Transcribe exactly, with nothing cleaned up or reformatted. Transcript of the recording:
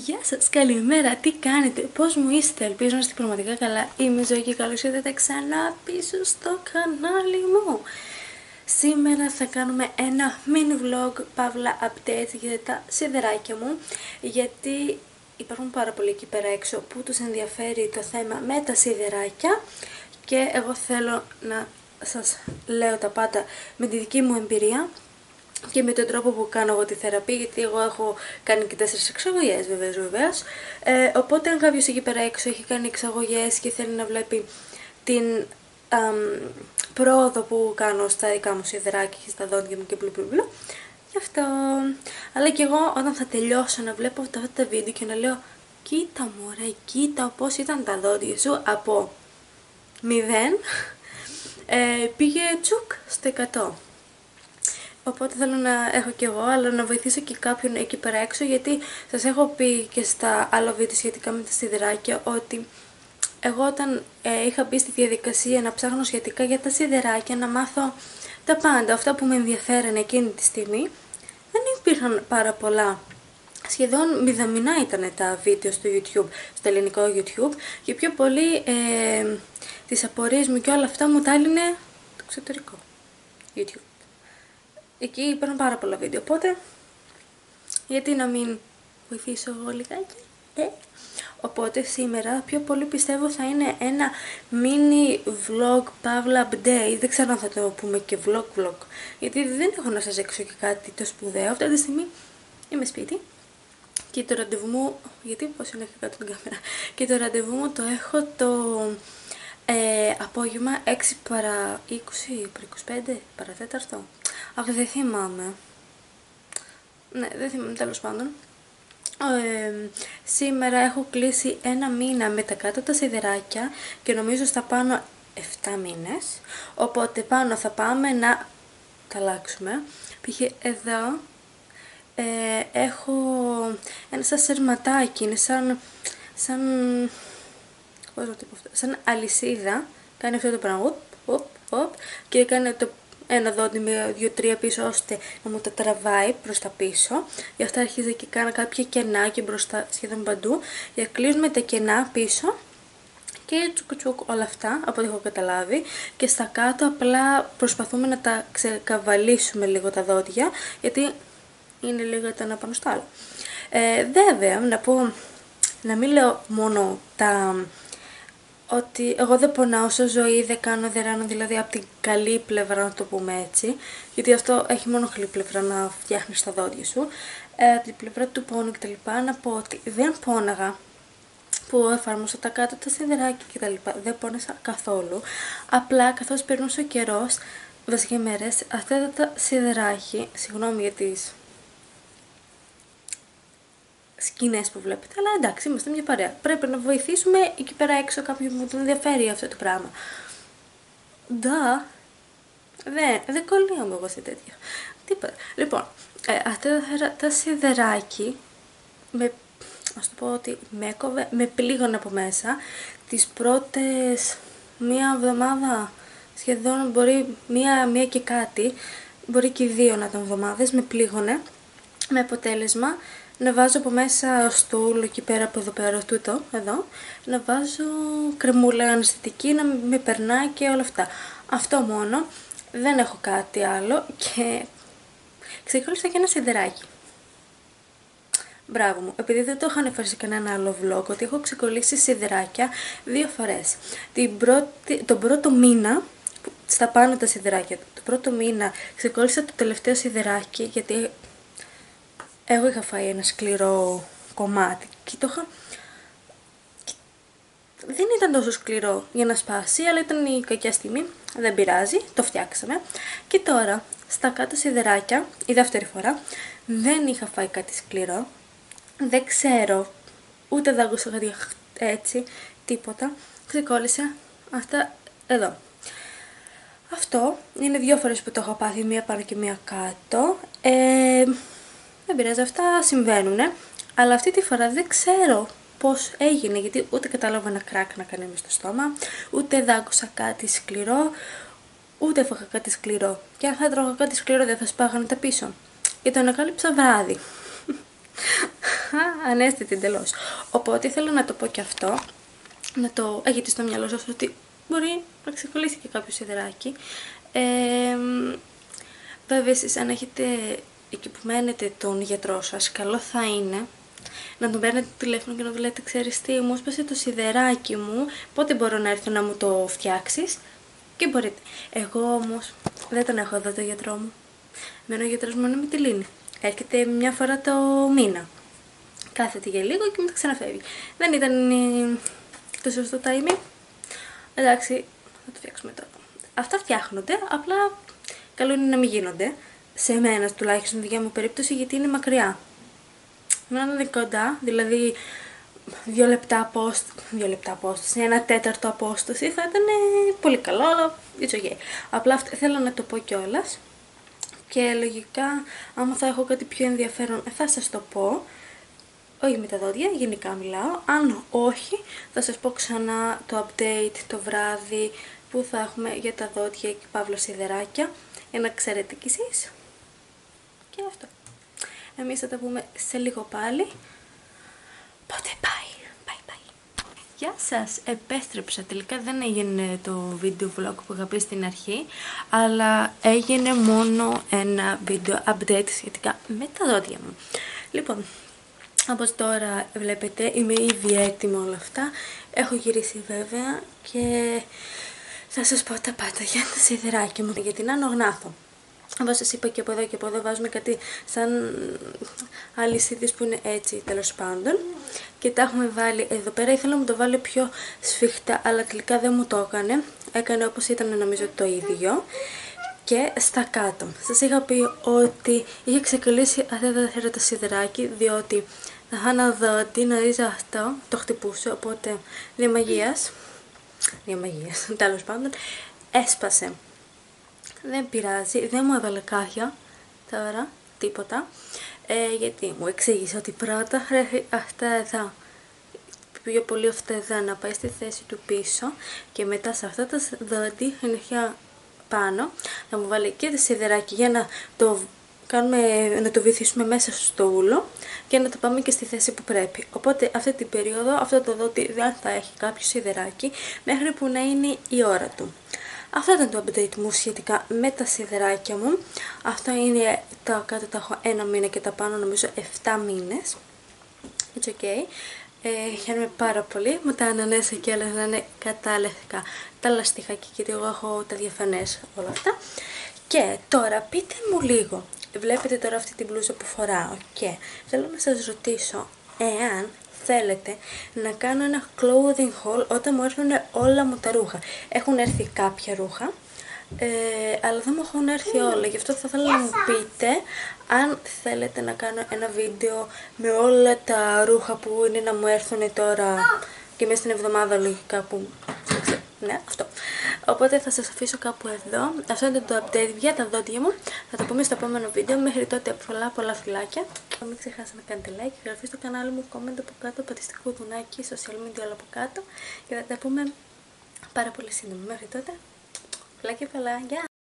Γεια σας, καλημέρα, τι κάνετε, πώς μου είστε, ελπίζω να είστε πραγματικά καλά. Είμαι η Ζωή και καλώς ήρθατε ξανά πίσω στο κανάλι μου. Σήμερα θα κάνουμε ένα mini vlog, παύλα update για τα σιδεράκια μου, γιατί υπάρχουν πάρα πολλοί εκεί πέρα έξω που τους ενδιαφέρει το θέμα με τα σιδεράκια και εγώ θέλω να σας λέω τα πάντα με τη δική μου εμπειρία και με τον τρόπο που κάνω εγώ τη θεραπεία, γιατί εγώ έχω κάνει και τέσσερις εξαγωγές βεβαίως βεβαίως. Ε, οπότε αν κάποιος εκεί πέρα έξω έχει κάνει εξαγωγές και θέλει να βλέπει την α, πρόοδο που κάνω στα δικά μου σιδεράκια και στα δόντια μου και μπλου μπλου μπλου, γι' αυτό. Αλλά και εγώ όταν θα τελειώσω να βλέπω αυτά τα βίντεο και να λέω κοίτα μωρέ, κοίτα πώς ήταν τα δόντια σου από μηδέν ε, πήγε τσουκ στο εκατό. Οπότε θέλω να έχω κι εγώ, αλλά να βοηθήσω και κάποιον εκεί πέρα έξω, γιατί σας έχω πει και στα άλλα βίντεο σχετικά με τα σιδεράκια ότι εγώ όταν ε, είχα μπει στη διαδικασία να ψάχνω σχετικά για τα σιδεράκια, να μάθω τα πάντα, αυτά που με ενδιαφέρανε εκείνη τη στιγμή, δεν υπήρχαν πάρα πολλά. Σχεδόν μηδαμινά ήταν τα βίντεο στο YouTube, στο ελληνικό YouTube, και πιο πολύ ε, τις απορίες μου και όλα αυτά μου τα έλυνε το εξωτερικό YouTube. Εκεί υπάρχουν πάρα πολλά βίντεο, οπότε γιατί να μην βοηθήσω εγώ λιγάκι, ε? Οπότε σήμερα πιο πολύ πιστεύω θα είναι ένα mini vlog, παύλα update, δεν ξέρω αν θα το πούμε και vlog vlog, γιατί δεν έχω να σας δείξω και κάτι το σπουδαίο. Αυτή τη στιγμή είμαι σπίτι και το ραντεβού μου, γιατί πώς είναι κάτω την κάμερα, και το ραντεβού μου το έχω το ε, απόγευμα έξι παρά είκοσι, παρά είκοσι πέντε, παρά τέταρτο. Αυτό δεν θυμάμαι. Ναι, δεν θυμάμαι, τέλος πάντων. Ε, σήμερα έχω κλείσει ένα μήνα με τα κάτω τα σιδεράκια και νομίζω στα πάνω επτά μήνες. Οπότε πάνω θα πάμε να τα αλλάξουμε. Π.χ. εδώ ε, έχω ένα σαν σερματάκι, είναι σαν, σαν, πώς να το πω αυτό, σαν αλυσίδα. Κάνει αυτό το πράγμα, οπ, οπ, οπ, και κάνει το ένα δόντι με δύο τρία πίσω, ώστε να μου τα τραβάει προς τα πίσω. Γι' αυτό αρχίζω και κάνω κάποια κενά και μπροστά σχεδόν παντού. Για κλείνουμε τα κενά πίσω και τσουκ τσουκ όλα αυτά, από ό,τι έχω καταλάβει. Και στα κάτω απλά προσπαθούμε να τα ξεκαβαλίσουμε λίγο τα δόντια, γιατί είναι λίγο το ένα πάνω στο άλλο. Ε, βέβαια, να πω, να μην λέω μόνο τα... ότι εγώ δεν πονάω σε ζωή, δεν κάνω, δεν ράνω, δηλαδή από την καλή πλευρά να το πούμε έτσι, γιατί αυτό έχει μόνο καλή πλευρά να φτιάχνεις τα δόντια σου, ε, από την πλευρά του πόνου κτλ. Να πω ότι δεν πόναγα που εφάρμοσα τα κάτω τα σιδεράκια κτλ. Δεν πόνεσα καθόλου, απλά καθώς περνούσε ο καιρός, βασικές μέρες, αυτά τα σιδεράκια, συγγνώμη για τις σκηνές που βλέπετε, αλλά εντάξει, είμαστε μια παρέα. Πρέπει να βοηθήσουμε εκεί πέρα έξω κάποιον που τον ενδιαφέρει αυτό το πράγμα. Ντα. Δεν, δεν κολλείομαι εγώ σε τέτοια. Τίποτα. Λοιπόν, ε, αυτά τα σιδεράκι με, ας το πω ότι με έκοβε, με πλήγωνε από μέσα τις πρώτες μία εβδομάδα, σχεδόν μπορεί μία, μία και κάτι, μπορεί και δύο να ήταν εβδομάδες, με πλήγωνε, με αποτέλεσμα να βάζω από μέσα στο ούλο εκεί πέρα από εδώ πέρα, τούτο, εδώ, να βάζω κρεμούλα αναισθητική, να με περνάει και όλα αυτά. Αυτό μόνο, δεν έχω κάτι άλλο και ξεκόλλησα και ένα σιδεράκι. Μπράβο μου, επειδή δεν το είχα αναφέρει σε κανένα άλλο vlog, ότι έχω ξεκολλήσει σιδεράκια δύο φορές. Την πρώτη, τον πρώτο μήνα, στα πάνω τα σιδεράκια, τον πρώτο μήνα ξεκόλλησα το τελευταίο σιδεράκι, γιατί... εγώ είχα φάει ένα σκληρό κομμάτι και το είχα... δεν ήταν τόσο σκληρό για να σπάσει, αλλά ήταν η κακιά στιγμή, δεν πειράζει, το φτιάξαμε. Και τώρα, στα κάτω σιδεράκια, η δεύτερη φορά, δεν είχα φάει κάτι σκληρό, δεν ξέρω, ούτε δάγκωσα κάτι έτσι, τίποτα, ξεκόλλησα αυτά εδώ. Αυτό είναι δύο φορές που το έχω πάθει, μία πάνω και μία κάτω. Ε... Δεν πειράζει, αυτά συμβαίνουν, αλλά αυτή τη φορά δεν ξέρω πώς έγινε, γιατί ούτε κατάλαβα ένα κράκ να κάνει μες στο στόμα, ούτε δάγκωσα κάτι σκληρό, ούτε έφαγα κάτι σκληρό. Και αν θα τρώγα κάτι σκληρό δεν θα σπάγανε τα πίσω. Και το ανακάλυψα βράδυ. ανέστητη εντελώς. Οπότε θέλω να το πω και αυτό, να το έχετε στο μυαλό σας ότι μπορεί να ξεκολλήσει και κάποιο σιδεράκι. Ε, βέβαια εσείς αν έχετε εκεί που μένετε τον γιατρό σας, καλό θα είναι να τον παίρνετε το τηλέφωνο και να του λέτε, ξέρεις τι, μου έσπασε το σιδεράκι μου, πότε μπορώ να έρθω να μου το φτιάξεις? Και μπορείτε. Εγώ όμως δεν τον έχω εδώ το γιατρό μου. Μένω ο γιατρός μου είναι με τη Λίνη. Έρχεται μια φορά το μήνα. Κάθεται για λίγο και μετά ξαναφεύγει. Δεν ήταν το σωστό timing. Εντάξει, θα το φτιάξουμε τώρα. Αυτά φτιάχνονται, απλά καλό είναι να μην γίνονται. Σε εμένα τουλάχιστον, δικιά μου περίπτωση, γιατί είναι μακριά. Εμένα είναι κοντά, δηλαδή δύο λεπτά απόσταση, δύο λεπτά απόσταση, ένα τέταρτο απόσταση θα ήταν πολύ καλό, αλλά it's okay. Απλά θέλω να το πω κιόλας. Και λογικά, άμα θα έχω κάτι πιο ενδιαφέρον, θα σας το πω. Όχι με τα δόντια, γενικά μιλάω. Αν όχι, θα σας πω ξανά το update το βράδυ που θα έχουμε για τα δόντια και παύλα σιδεράκια. Για να ξέρετε κι εσείς. Και αυτό. Εμείς θα τα πούμε σε λίγο πάλι. Πότε πάει. Γεια σας, επέστρεψα. Τελικά δεν έγινε το βίντεο vlog που είχα πει στην αρχή, αλλά έγινε μόνο ένα βίντεο update σχετικά με τα δόντια μου. Λοιπόν, όπως τώρα βλέπετε είμαι ήδη έτοιμη όλα αυτά. Έχω γυρίσει βέβαια και θα σας πω τα πάντα για τα σιδεράκια μου, για την άνω γνάθο. Όπως σας είπα, και από εδώ και από εδώ βάζουμε κάτι σαν αλυσίδες που είναι έτσι, τέλος πάντων. Και τα έχουμε βάλει εδώ πέρα. Ήθελα να μου το βάλω πιο σφιχτά, αλλά τελικά δεν μου το έκανε. Έκανε όπως ήταν, νομίζω, το ίδιο. Και στα κάτω. Σας είχα πει ότι είχε ξεκολλήσει αυτό το σιδεράκι, διότι θα χάνω δόντι, νωρίζω αυτό, το χτυπούσε, οπότε διαμαγείας, διαμαγείας, τέλος πάντων, έσπασε. Δεν πειράζει, δεν μου έβαλε κάχια τώρα, τίποτα, ε, γιατί μου εξήγησε ότι πρώτα χρειάζεται αυτά εδώ, πιο πολύ αυτά εδώ να πάει στη θέση του πίσω και μετά σε αυτά τα δόντι ενεχεία πάνω να μου βάλει και το σιδεράκι για να το, κάνουμε, να το βυθίσουμε μέσα στο ούλο και να το πάμε και στη θέση που πρέπει. Οπότε αυτή την περίοδο αυτό το δόντι δεν θα έχει κάποιο σιδεράκι μέχρι που να είναι η ώρα του. Αυτό ήταν το update μου σχετικά με τα σιδεράκια μου. Αυτό είναι τα κάτω, τα έχω ένα μήνα και τα πάνω νομίζω εφτά μήνες. It's okay. Ε, χαίρομαι πάρα πολύ. Μου τα ανανέσα και όλα να είναι κατάλευκα τα λαστιχάκια, γιατί εγώ έχω τα διαφανές όλα αυτά. Και τώρα πείτε μου λίγο. Βλέπετε τώρα αυτή την μπλούζα που φοράω και θέλω να σας ρωτήσω εάν θέλετε να κάνω ένα clothing haul όταν μου έρθουν όλα μου τα ρούχα. Έχουν έρθει κάποια ρούχα, ε, αλλά δεν μου έχουν έρθει όλα. Γι' αυτό θα θέλω να μου πείτε αν θέλετε να κάνω ένα βίντεο με όλα τα ρούχα που είναι να μου έρθουν τώρα και μέσα στην εβδομάδα λογικά που... Ναι, αυτό. Οπότε θα σας αφήσω κάπου εδώ. Αυτό είναι το update για τα δόντια μου. Θα το πούμε στο επόμενο βίντεο. Μέχρι τότε πολλά πολλά φιλάκια. Μην ξεχάσετε να κάνετε like, εγγραφή στο κανάλι μου, comment από κάτω, πατήστε κουδουνάκι, social media όλα από κάτω. Και θα τα πούμε πάρα πολύ σύντομα. Μέχρι τότε, φιλάκια πολλά, γεια!